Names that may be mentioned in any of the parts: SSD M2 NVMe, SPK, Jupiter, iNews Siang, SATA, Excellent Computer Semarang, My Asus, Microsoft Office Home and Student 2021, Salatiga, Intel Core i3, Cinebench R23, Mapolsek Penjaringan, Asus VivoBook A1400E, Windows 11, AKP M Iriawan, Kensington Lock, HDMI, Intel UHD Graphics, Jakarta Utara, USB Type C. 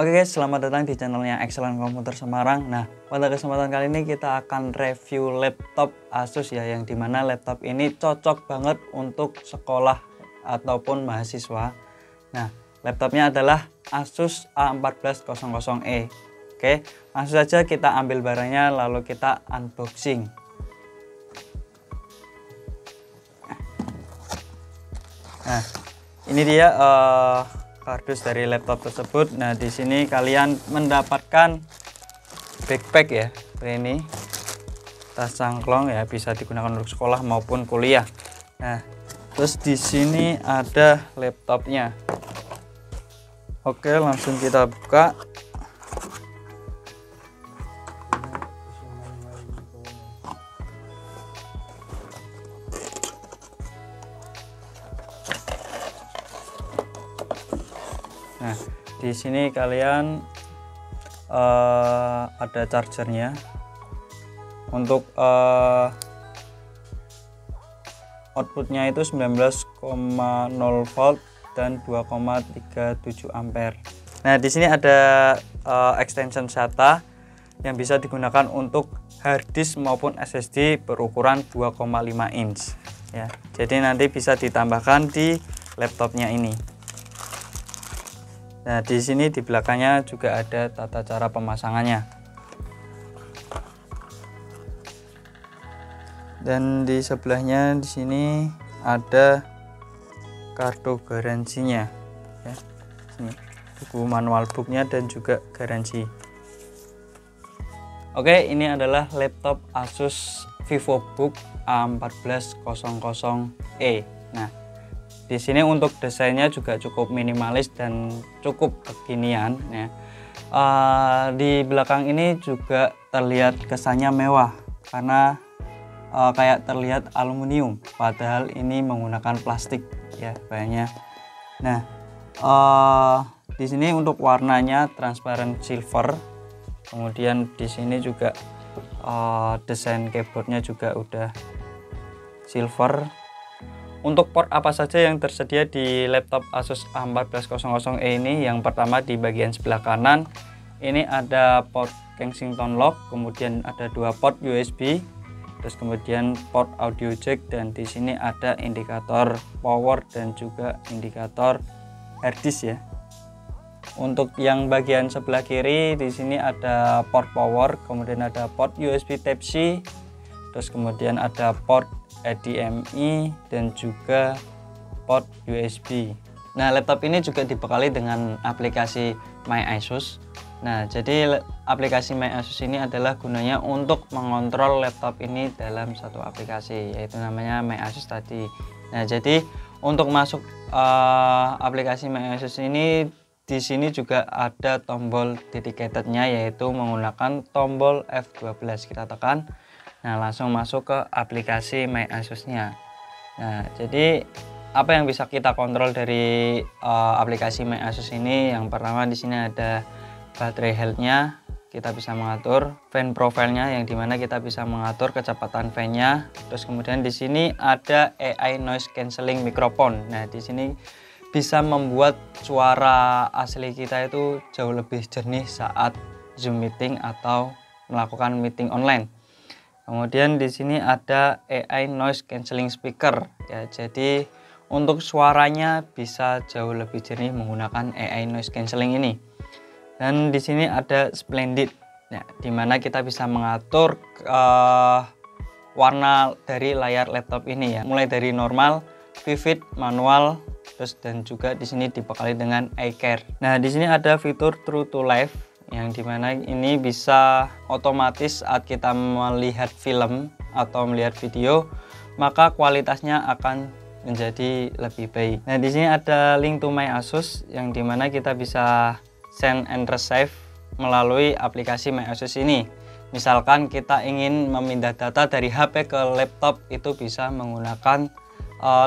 Oke guys, selamat datang di channelnya Excellent Computer Semarang. Nah, pada kesempatan kali ini kita akan review laptop Asus ya, yang dimana laptop ini cocok banget untuk sekolah ataupun mahasiswa. Nah, laptopnya adalah Asus A1400E. Oke, langsung saja kita ambil barangnya lalu kita unboxing. Nah, ini dia kardus dari laptop tersebut. Nah, di sini kalian mendapatkan backpack ya, seperti ini, tas cangklong ya, bisa digunakan untuk sekolah maupun kuliah. Nah, terus di sini ada laptopnya. Oke, langsung kita buka. Nah, di sini kalian ada chargernya untuk outputnya itu 19,0 volt dan 2,37 ampere. Nah, di sini ada extension SATA yang bisa digunakan untuk harddisk maupun SSD berukuran 2,5 inch. Ya, jadi nanti bisa ditambahkan di laptopnya ini. Nah, di sini di belakangnya juga ada tata cara pemasangannya. Dan di sebelahnya di sini ada kartu garansinya. Ya, sini buku manual booknya dan juga garansi. Oke, ini adalah laptop Asus VivoBook A1400E. Nah, di sini untuk desainnya juga cukup minimalis dan cukup kekinian ya. Di belakang ini juga terlihat kesannya mewah karena kayak terlihat aluminium, padahal ini menggunakan plastik ya kayaknya. Nah, di sini untuk warnanya transparent silver. Kemudian di sini juga desain keyboardnya juga udah silver. Untuk port apa saja yang tersedia di laptop Asus A1400E ini, yang pertama di bagian sebelah kanan ini ada port Kensington Lock, kemudian ada dua port USB, terus kemudian port audio jack, dan di sini ada indikator power dan juga indikator harddisk ya. Untuk yang bagian sebelah kiri di sini ada port power, kemudian ada port USB Type C, terus kemudian ada port HDMI dan juga port USB. Nah, laptop ini juga dibekali dengan aplikasi My Asus. Nah, jadi aplikasi My Asus ini adalah gunanya untuk mengontrol laptop ini dalam satu aplikasi, yaitu namanya My Asus tadi. Nah, jadi untuk masuk aplikasi My Asus ini, di sini juga ada tombol dedicatednya, yaitu menggunakan tombol F12 kita tekan. Nah, langsung masuk ke aplikasi My Asus-nya. Nah, jadi apa yang bisa kita kontrol dari aplikasi My Asus ini? Yang pertama di sini ada baterai health-nya, kita bisa mengatur fan profile-nya, yang dimana kita bisa mengatur kecepatan fan-nya. Terus kemudian di sini ada AI noise cancelling microphone. Nah, di sini bisa membuat suara asli kita itu jauh lebih jernih saat Zoom meeting atau melakukan meeting online. Kemudian di sini ada AI noise cancelling speaker ya. Jadi untuk suaranya bisa jauh lebih jernih menggunakan AI noise cancelling ini. Dan di sini ada splendid. Nah, di mana kita bisa mengatur warna dari layar laptop ini ya. Mulai dari normal, vivid, manual, terus dan juga di sini dibekali dengan eye care. Nah, di sini ada fitur true to life, yang dimana ini bisa otomatis saat kita melihat film atau melihat video, maka kualitasnya akan menjadi lebih baik. Nah, di sini ada link to My Asus, yang dimana kita bisa send and receive melalui aplikasi My Asus ini. Misalkan kita ingin memindah data dari HP ke laptop, itu bisa menggunakan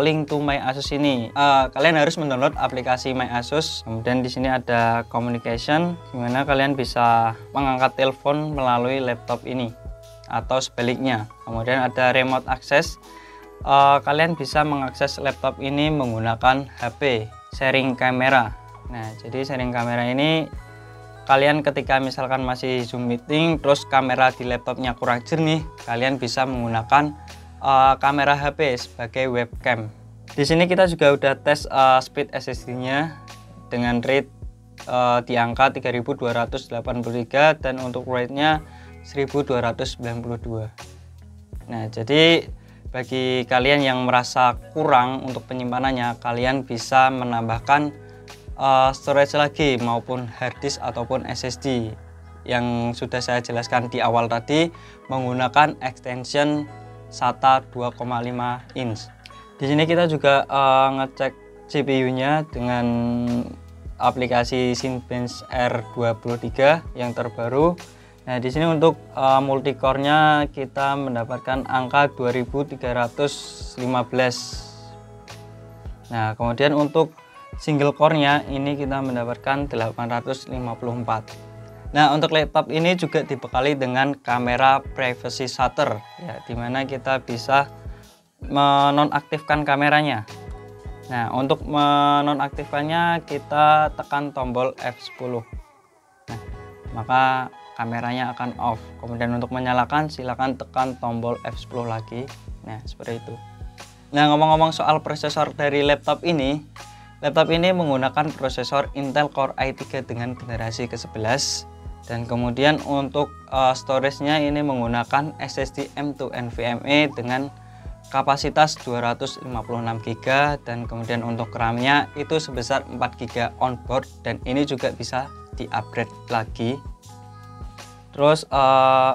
link to My Asus ini. Kalian harus mendownload aplikasi My Asus. Kemudian di sini ada communication, dimana kalian bisa mengangkat telepon melalui laptop ini atau sebaliknya. Kemudian ada remote access, kalian bisa mengakses laptop ini menggunakan HP. Sharing kamera. Nah, jadi sharing kamera ini Kalian ketika misalkan masih Zoom meeting terus kamera di laptopnya kurang jernih, kalian bisa menggunakan kamera HP sebagai webcam. Di sini kita juga udah tes speed SSD-nya dengan rate di angka 3283 dan untuk rate-nya 1292. Nah, jadi bagi kalian yang merasa kurang untuk penyimpanannya, kalian bisa menambahkan storage lagi maupun hard disk ataupun SSD yang sudah saya jelaskan di awal tadi menggunakan extension SATA 2,5 inch. Di sini kita juga ngecek CPU-nya dengan aplikasi Cinebench R23 yang terbaru. Nah, di sini untuk multicore-nya kita mendapatkan angka 2315. Nah, kemudian untuk single core-nya ini kita mendapatkan 854. Nah, untuk laptop ini juga dibekali dengan kamera privacy shutter ya, dimana kita bisa menonaktifkan kameranya. Nah, untuk menonaktifkannya kita tekan tombol F10. Nah, maka kameranya akan off. Kemudian untuk menyalakan silakan tekan tombol F10 lagi. Nah, seperti itu. Nah, ngomong-ngomong soal prosesor dari laptop ini, laptop ini menggunakan prosesor Intel Core i3 dengan generasi ke-11 dan kemudian untuk storage-nya ini menggunakan SSD M2 NVMe dengan kapasitas 256 GB dan kemudian untuk RAM-nya itu sebesar 4 GB onboard dan ini juga bisa di-upgrade lagi. Terus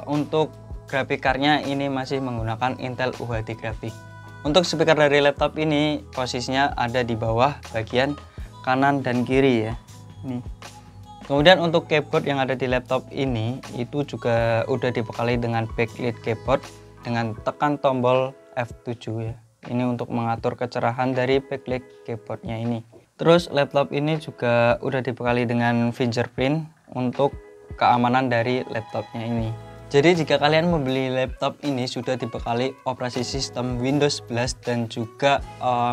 untuk graphic card-nya ini masih menggunakan Intel UHD Graphics. Untuk speaker dari laptop ini posisinya ada di bawah bagian kanan dan kiri ya. Nih. Kemudian untuk keyboard yang ada di laptop ini itu juga udah dibekali dengan backlit keyboard dengan tekan tombol F7 ya. Ini untuk mengatur kecerahan dari backlit keyboardnya ini. Terus laptop ini juga udah dibekali dengan fingerprint untuk keamanan dari laptopnya ini. Jadi jika kalian membeli laptop ini sudah dibekali operasi sistem Windows 11 dan juga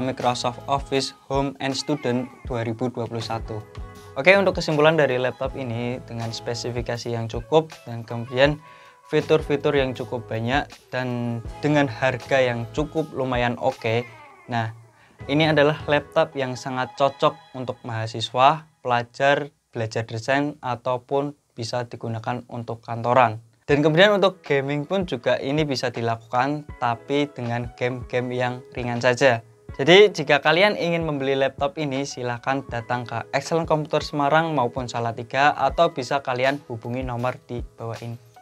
Microsoft Office Home and Student 2021. Oke, untuk kesimpulan dari laptop ini dengan spesifikasi yang cukup dan kemudian fitur-fitur yang cukup banyak dan dengan harga yang cukup lumayan oke. Nah, ini adalah laptop yang sangat cocok untuk mahasiswa, pelajar, belajar desain ataupun bisa digunakan untuk kantoran. Dan kemudian untuk gaming pun juga ini bisa dilakukan tapi dengan game-game yang ringan saja. Jadi jika kalian ingin membeli laptop ini silahkan datang ke Excellent Computer Semarang maupun Salatiga atau bisa kalian hubungi nomor di bawah ini.